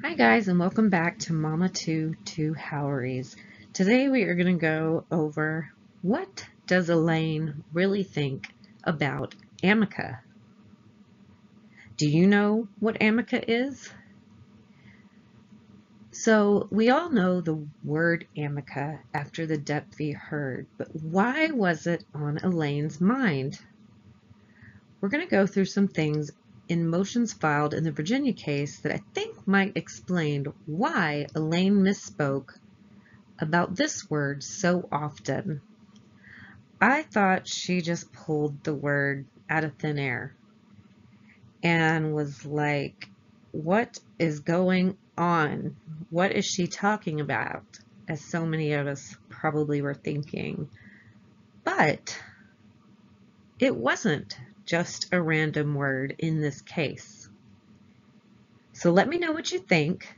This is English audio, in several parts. Hi guys, and welcome back to Mama 2 Howeries. Today we are going to go over what does Elaine really think about Amica? Do you know what Amica is? So we all know the word Amica after the Depp v Heard, but why was it on Elaine's mind? We're going to go through some things in motions filed in the Virginia case that I think might explain why Elaine misspoke about this word so often. I thought she just pulled the word out of thin air and was like, what is going on? What is she talking about? As so many of us probably were thinking. But it wasn't just a random word in this case. So let me know what you think.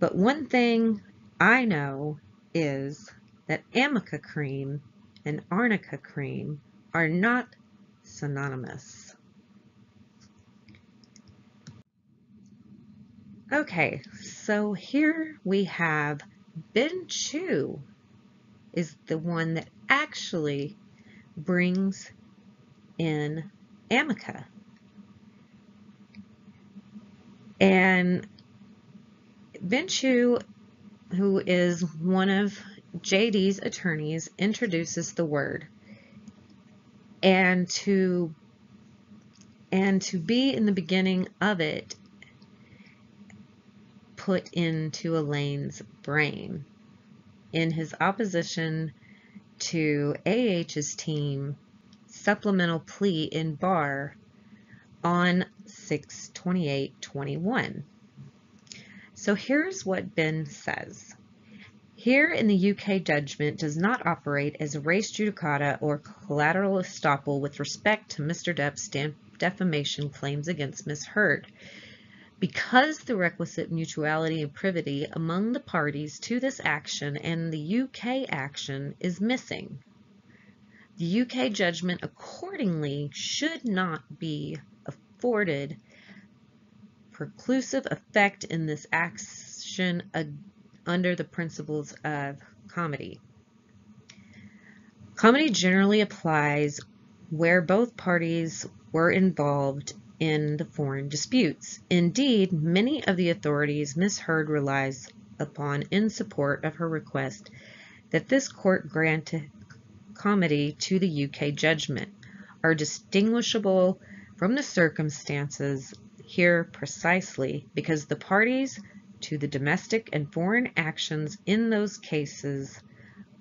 But one thing I know is that Amica cream and Arnica cream are not synonymous. Okay, so here we have Ben Chew is the one that actually brings in Amica, and Vinchu, who is one of JD's attorneys, introduces the word, and to be in the beginning of it put into Elaine's brain in his opposition to AH's team supplemental plea in bar on 6/28/21. So here's what Ben says. Here in the UK judgment does not operate as res judicata or collateral estoppel with respect to Mr. Depp's defamation claims against Ms. Heard, because the requisite mutuality and privity among the parties to this action and the UK action is missing. The UK judgment accordingly should not be afforded preclusive effect in this action under the principles of comity. Comity generally applies where both parties were involved in the foreign disputes. Indeed, many of the authorities Ms. Heard relies upon in support of her request that this court grant comity to the UK judgment are distinguishable from the circumstances here precisely because the parties to the domestic and foreign actions in those cases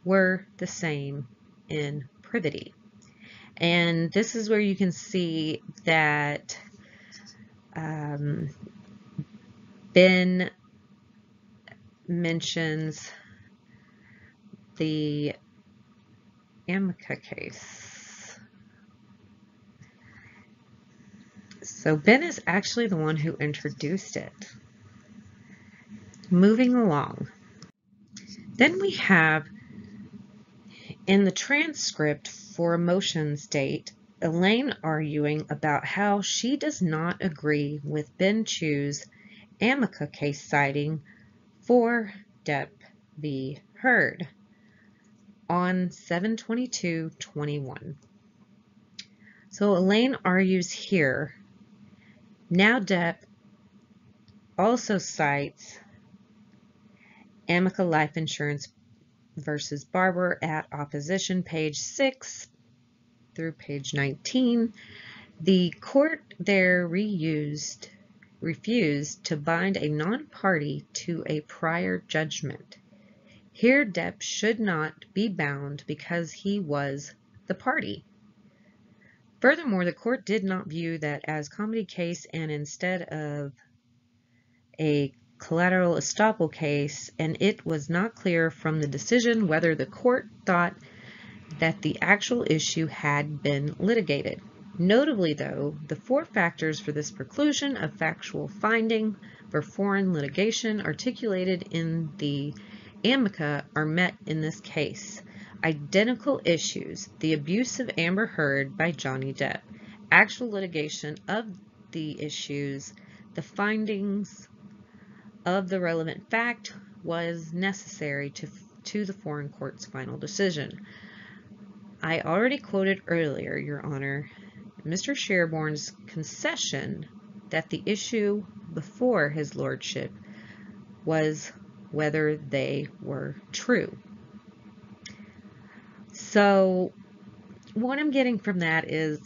were the same in privity. And this is where you can see that Ben mentions the Amica case. So Ben is actually the one who introduced it. Moving along. Then we have in the transcript for a motions date, Elaine arguing about how she does not agree with Ben Chew's Amica case citing for Depp v. Heard on 7/22/21. So Elaine argues here, now Depp also cites Amica Life Insurance versus Barber at opposition page 6 through page 19. The court there refused to bind a non-party to a prior judgment. Here Depp should not be bound because he was the party. Furthermore, the court did not view that as comity case and instead of a collateral estoppel case, and it was not clear from the decision whether the court thought that the actual issue had been litigated. Notably, though, the four factors for this preclusion of factual finding for foreign litigation articulated in the Amica are met in this case. Identical issues, the abuse of Amber Heard by Johnny Depp, actual litigation of the issues, the findings of the relevant fact was necessary to the foreign court's final decision. I already quoted earlier, Your Honor, Mr. Sherborne's concession that the issue before His Lordship was whether they were true. So what I'm getting from that is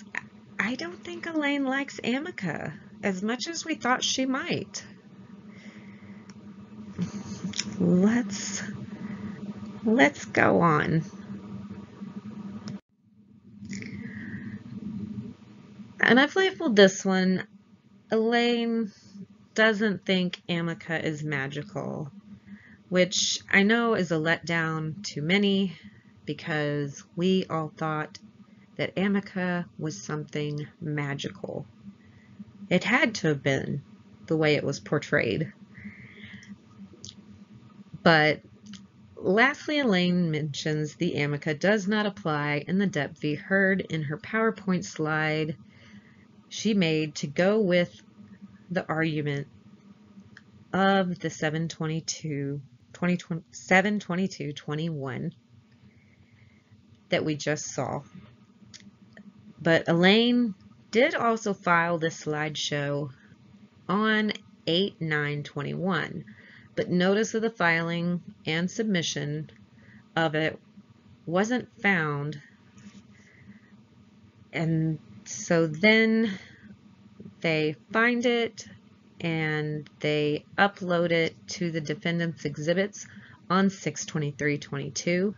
I don't think Elaine likes Amica as much as we thought she might. Let's go on. And I've labeled this one, Elaine doesn't think Amica is magical, which I know is a letdown to many because we all thought that Amica was something magical. It had to have been the way it was portrayed. But lastly, Elaine mentions the Amica does not apply in the Depp v Heard in her PowerPoint slide she made to go with the argument of the 722-21 that we just saw. But Elaine did also file this slideshow on 8-9-21, but notice of the filing and submission of it wasn't found. And so then they find it and they upload it to the defendant's exhibits on 6-23-22.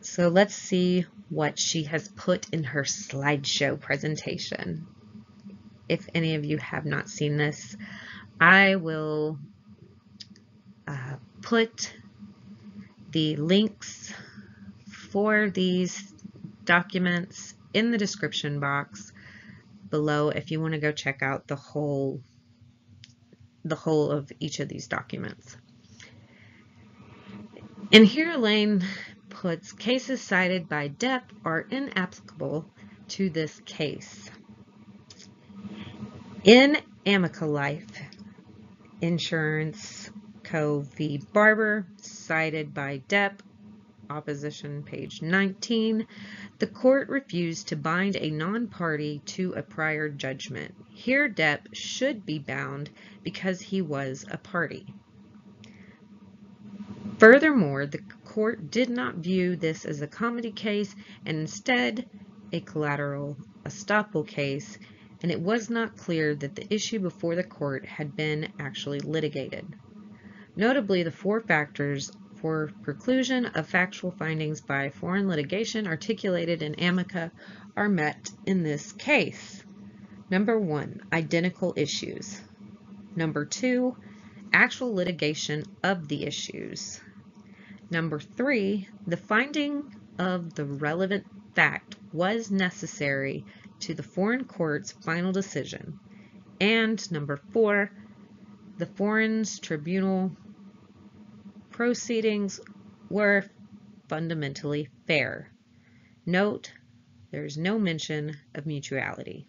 So let's see what she has put in her slideshow presentation. If any of you have not seen this, I will put the links for these documents in the description box below if you want to go check out the whole of each of these documents. And here Elaine puts cases cited by Depp are inapplicable to this case. In Amica Life Insurance Co. v. Barber, cited by Depp, opposition page 19, the court refused to bind a non-party to a prior judgment. Here Depp should be bound because he was a party. Furthermore, the court did not view this as a comity case and instead a collateral estoppel case, and it was not clear that the issue before the court had been actually litigated. Notably, the four factors for preclusion of factual findings by foreign litigation articulated in Amica are met in this case. Number one, identical issues. Number two, actual litigation of the issues. Number three, the finding of the relevant fact was necessary to the foreign court's final decision. And number four, the foreign tribunal proceedings were fundamentally fair. Note, there is no mention of mutuality.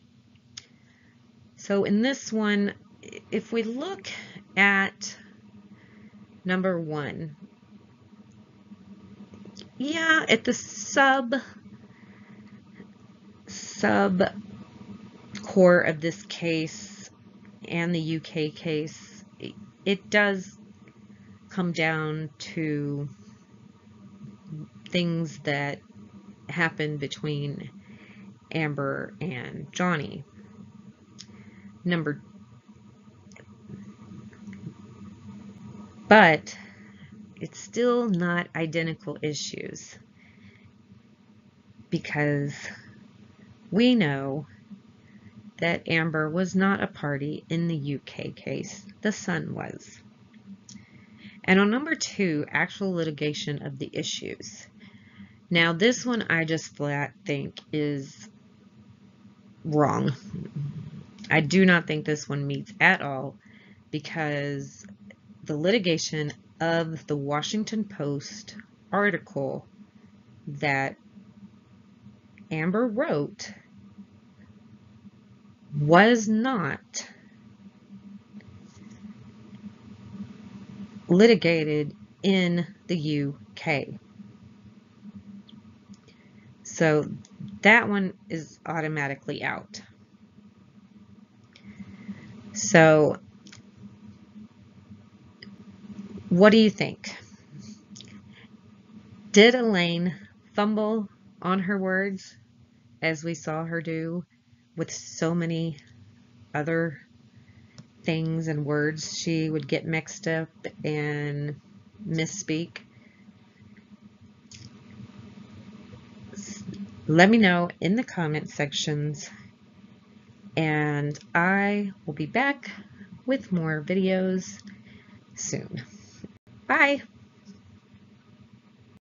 So in this one, if we look at number one, yeah, at the sub core of this case and the UK case, it does come down to things that happened between Amber and Johnny. But it's still not identical issues because we know that Amber was not a party in the UK case. The son was. And on number two, actual litigation of the issues. Now this one I just flat think is wrong. I do not think this one meets at all because the litigation of the Washington Post article that Amber wrote was not litigated in the UK. So that one is automatically out. So what do you think? Did Elaine fumble on her words as we saw her do with so many other things and words she would get mixed up and misspeak? Let me know in the comment sections, and I will be back with more videos soon. Bye.